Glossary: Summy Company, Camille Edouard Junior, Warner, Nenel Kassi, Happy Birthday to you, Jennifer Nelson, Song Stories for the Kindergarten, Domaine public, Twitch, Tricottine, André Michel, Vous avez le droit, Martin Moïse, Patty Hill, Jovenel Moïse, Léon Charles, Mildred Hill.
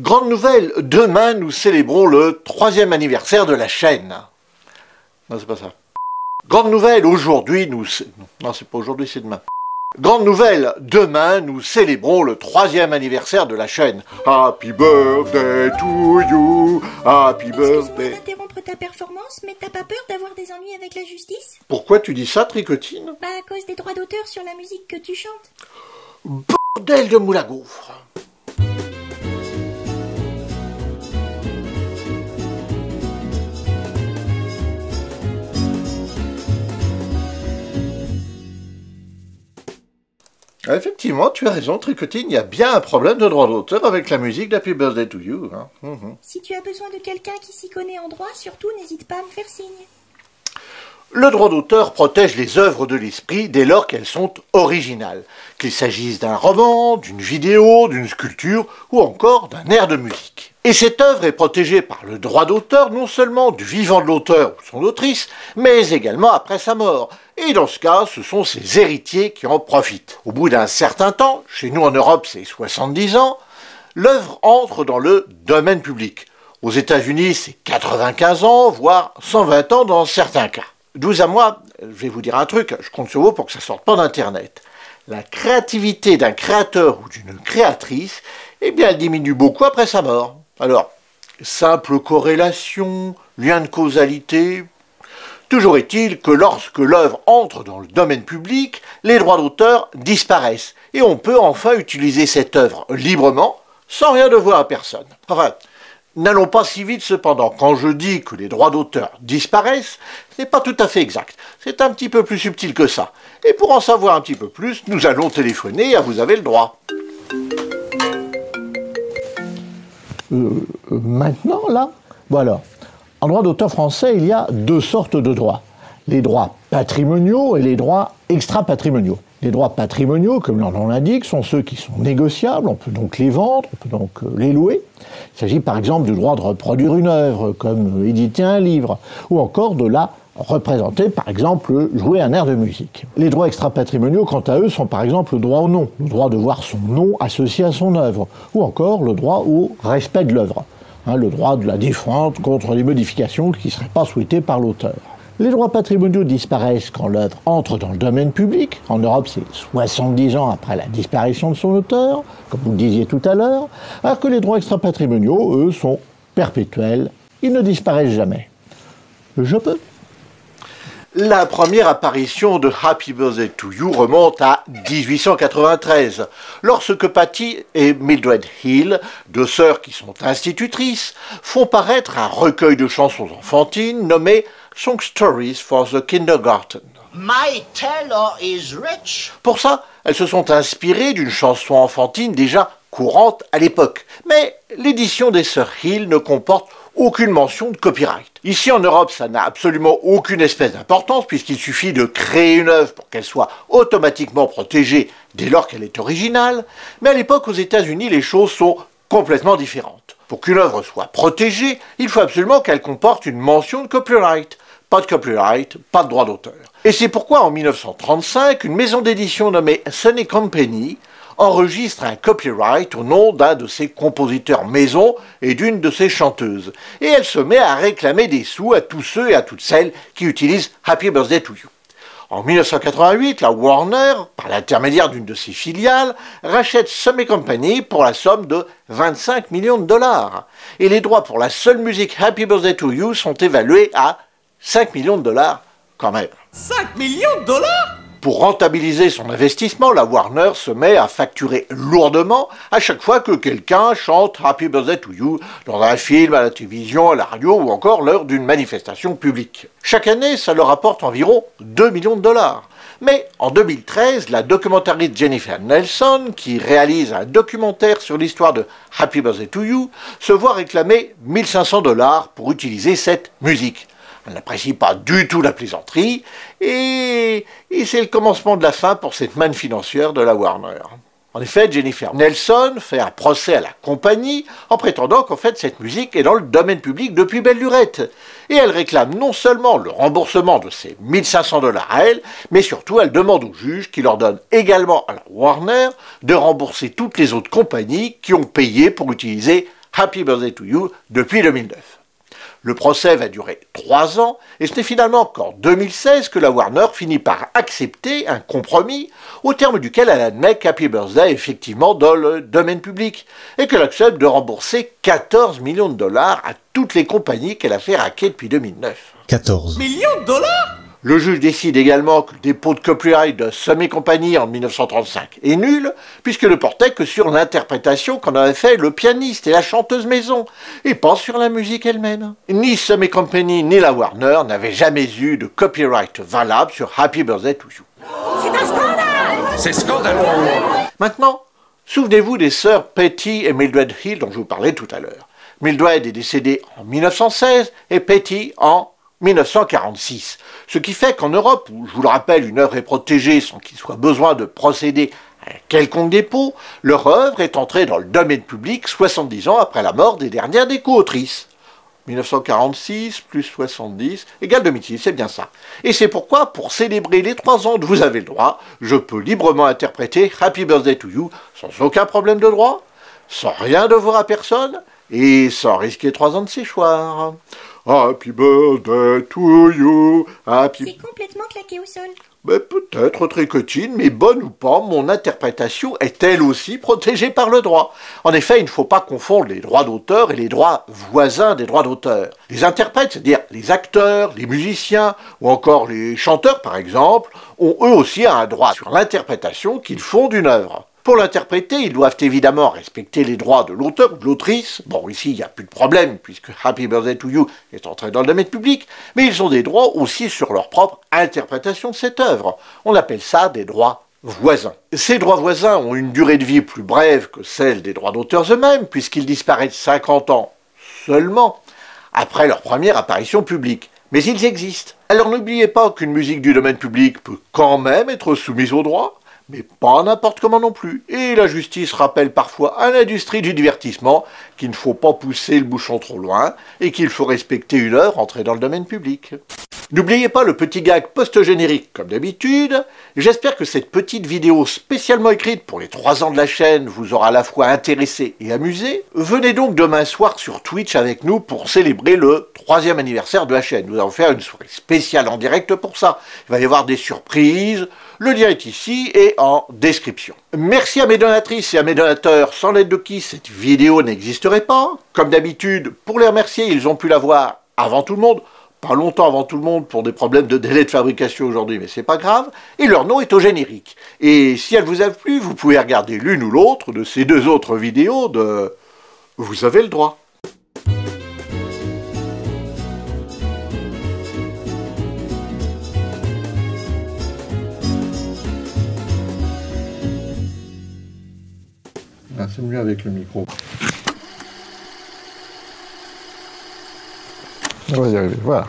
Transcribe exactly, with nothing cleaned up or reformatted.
Grande nouvelle, demain nous célébrons le troisième anniversaire de la chaîne. Non, c'est pas ça. Grande nouvelle, aujourd'hui nous... Non, c'est pas aujourd'hui, c'est demain. Grande nouvelle, demain nous célébrons le troisième anniversaire de la chaîne. Happy birthday to you, happy birthday... Excuse-moi d'interrompre ta performance, mais t'as pas peur d'avoir des ennuis avec la justice? Pourquoi tu dis ça, Tricottine? Bah à cause des droits d'auteur sur la musique que tu chantes. Bordel de moule à gaufre. Effectivement, tu as raison, Tricottine, il y a bien un problème de droit d'auteur avec la musique d'Happy Birthday to You. Hein. Mm-hmm. Si tu as besoin de quelqu'un qui s'y connaît en droit, surtout n'hésite pas à me faire signe. Le droit d'auteur protège les œuvres de l'esprit dès lors qu'elles sont originales, qu'il s'agisse d'un roman, d'une vidéo, d'une sculpture ou encore d'un air de musique. Et cette œuvre est protégée par le droit d'auteur non seulement du vivant de l'auteur ou son autrice, mais également après sa mort. Et dans ce cas, ce sont ses héritiers qui en profitent. Au bout d'un certain temps, chez nous en Europe c'est soixante-dix ans, l'œuvre entre dans le domaine public. Aux États-Unis c'est quatre-vingt-quinze ans, voire cent vingt ans dans certains cas. D'où à moi, je vais vous dire un truc, je compte sur vous pour que ça ne sorte pas d'Internet. La créativité d'un créateur ou d'une créatrice, eh bien elle diminue beaucoup après sa mort. Alors, simple corrélation, lien de causalité... Toujours est-il que lorsque l'œuvre entre dans le domaine public, les droits d'auteur disparaissent et on peut enfin utiliser cette œuvre librement, sans rien devoir à personne. Enfin, n'allons pas si vite cependant. Quand je dis que les droits d'auteur disparaissent, ce n'est pas tout à fait exact. C'est un petit peu plus subtil que ça. Et pour en savoir un petit peu plus, nous allons téléphoner à Vous avez le droit. Euh, maintenant, là, voilà. En droit d'auteur français, il y a deux sortes de droits. Les droits patrimoniaux et les droits extra-patrimoniaux. Les droits patrimoniaux, comme leur nom l'indique, sont ceux qui sont négociables, on peut donc les vendre, on peut donc les louer. Il s'agit par exemple du droit de reproduire une œuvre, comme éditer un livre, ou encore de la représenter, par exemple, jouer un air de musique. Les droits extra-patrimoniaux, quant à eux, sont par exemple le droit au nom, le droit de voir son nom associé à son œuvre, ou encore le droit au respect de l'œuvre. Hein, le droit de la défendre contre les modifications qui ne seraient pas souhaitées par l'auteur. Les droits patrimoniaux disparaissent quand l'œuvre entre dans le domaine public. En Europe, c'est soixante-dix ans après la disparition de son auteur, comme vous le disiez tout à l'heure, alors que les droits extra-patrimoniaux, eux, sont perpétuels. Ils ne disparaissent jamais. Je peux. La première apparition de Happy Birthday to You remonte à mille huit cent quatre-vingt-treize, lorsque Patty et Mildred Hill, deux sœurs qui sont institutrices, font paraître un recueil de chansons enfantines nommé Song Stories for the Kindergarten. My tailor is rich. Pour ça, elles se sont inspirées d'une chanson enfantine déjà courante à l'époque, mais l'édition des sœurs Hill ne comporte aucune mention de copyright. Ici en Europe, ça n'a absolument aucune espèce d'importance puisqu'il suffit de créer une œuvre pour qu'elle soit automatiquement protégée dès lors qu'elle est originale, mais à l'époque aux États-Unis, les choses sont complètement différentes. Pour qu'une œuvre soit protégée, il faut absolument qu'elle comporte une mention de copyright. Pas de copyright, pas de droit d'auteur. Et c'est pourquoi en mille neuf cent trente-cinq, une maison d'édition nommée Summy Company enregistre un copyright au nom d'un de ses compositeurs maison et d'une de ses chanteuses. Et elle se met à réclamer des sous à tous ceux et à toutes celles qui utilisent Happy Birthday to You. En mille neuf cent quatre-vingt-huit, la Warner, par l'intermédiaire d'une de ses filiales, rachète Summy Company pour la somme de vingt-cinq millions de dollars. Et les droits pour la seule musique Happy Birthday to You sont évalués à cinq millions de dollars quand même. cinq millions de dollars ? Pour rentabiliser son investissement, la Warner se met à facturer lourdement à chaque fois que quelqu'un chante Happy Birthday to You dans un film, à la télévision, à la radio ou encore lors d'une manifestation publique. Chaque année, ça leur apporte environ deux millions de dollars. Mais en deux mille treize, la documentariste Jennifer Nelson, qui réalise un documentaire sur l'histoire de Happy Birthday to You, se voit réclamer mille cinq cents dollars pour utiliser cette musique. Elle n'apprécie pas du tout la plaisanterie, et, et c'est le commencement de la fin pour cette manne financière de la Warner. En effet, Jennifer Nelson fait un procès à la compagnie en prétendant qu'en fait cette musique est dans le domaine public depuis belle lurette. Et elle réclame non seulement le remboursement de ses mille cinq cents dollars à elle, mais surtout elle demande au juge qui leur donne également à la Warner de rembourser toutes les autres compagnies qui ont payé pour utiliser Happy Birthday to You depuis deux mille neuf. Le procès va durer trois ans et ce n'est finalement qu'en deux mille seize que la Warner finit par accepter un compromis au terme duquel elle admet qu'Happy Birthday est effectivement dans le domaine public et qu'elle accepte de rembourser quatorze millions de dollars à toutes les compagnies qu'elle a fait raquer depuis deux mille neuf. quatorze millions de dollars ? Le juge décide également que le dépôt de copyright de Summy Company en mille neuf cent trente-cinq est nul, puisque ne portait que sur l'interprétation qu'en avait fait le pianiste et la chanteuse maison, et pas sur la musique elle-même. Ni Summy Company ni la Warner n'avaient jamais eu de copyright valable sur Happy Birthday to You. C'est un scandale! C'est scandaleux! Maintenant, souvenez-vous des sœurs Patty et Mildred Hill dont je vous parlais tout à l'heure. Mildred est décédée en mille neuf cent seize et Patty en mille neuf cent quarante-six, ce qui fait qu'en Europe, où je vous le rappelle, une œuvre est protégée sans qu'il soit besoin de procéder à un quelconque dépôt, leur œuvre est entrée dans le domaine public soixante-dix ans après la mort des dernières des co-autrices. mille neuf cent quarante-six plus soixante-dix égale deux mille six, c'est bien ça. Et c'est pourquoi, pour célébrer les trois ans de Vous avez le droit, je peux librement interpréter Happy Birthday to You sans aucun problème de droit, sans rien devoir à personne et sans risquer trois ans de séchoir. Happy birthday to you, happy... C'est complètement claqué au sol. Mais peut-être, Tricottine, mais bonne ou pas, mon interprétation est elle aussi protégée par le droit. En effet, il ne faut pas confondre les droits d'auteur et les droits voisins des droits d'auteur. Les interprètes, c'est-à-dire les acteurs, les musiciens ou encore les chanteurs par exemple, ont eux aussi un droit sur l'interprétation qu'ils font d'une œuvre. Pour l'interpréter, ils doivent évidemment respecter les droits de l'auteur ou de l'autrice. Bon, ici, il n'y a plus de problème, puisque Happy Birthday to You est entré dans le domaine public, mais ils ont des droits aussi sur leur propre interprétation de cette œuvre. On appelle ça des droits voisins. Ces droits voisins ont une durée de vie plus brève que celle des droits d'auteur eux-mêmes, puisqu'ils disparaissent cinquante ans seulement après leur première apparition publique. Mais ils existent. Alors n'oubliez pas qu'une musique du domaine public peut quand même être soumise aux droits, mais pas n'importe comment non plus. Et la justice rappelle parfois à l'industrie du divertissement qu'il ne faut pas pousser le bouchon trop loin et qu'il faut respecter une œuvre entrée dans le domaine public. N'oubliez pas le petit gag post-générique comme d'habitude. J'espère que cette petite vidéo spécialement écrite pour les trois ans de la chaîne vous aura à la fois intéressé et amusé. Venez donc demain soir sur Twitch avec nous pour célébrer le troisième anniversaire de la chaîne. Nous allons faire une soirée spéciale en direct pour ça. Il va y avoir des surprises. Le lien est ici et en description. Merci à mes donatrices et à mes donateurs sans l'aide de qui cette vidéo n'existerait pas. Comme d'habitude, pour les remercier, ils ont pu la voir avant tout le monde. Pas longtemps avant tout le monde pour des problèmes de délai de fabrication aujourd'hui, mais c'est pas grave, et leur nom est au générique. Et si elle vous a plu, vous pouvez regarder l'une ou l'autre de ces deux autres vidéos de Vous avez le droit. Ah, c'est mieux avec le micro. On va y arriver, voilà.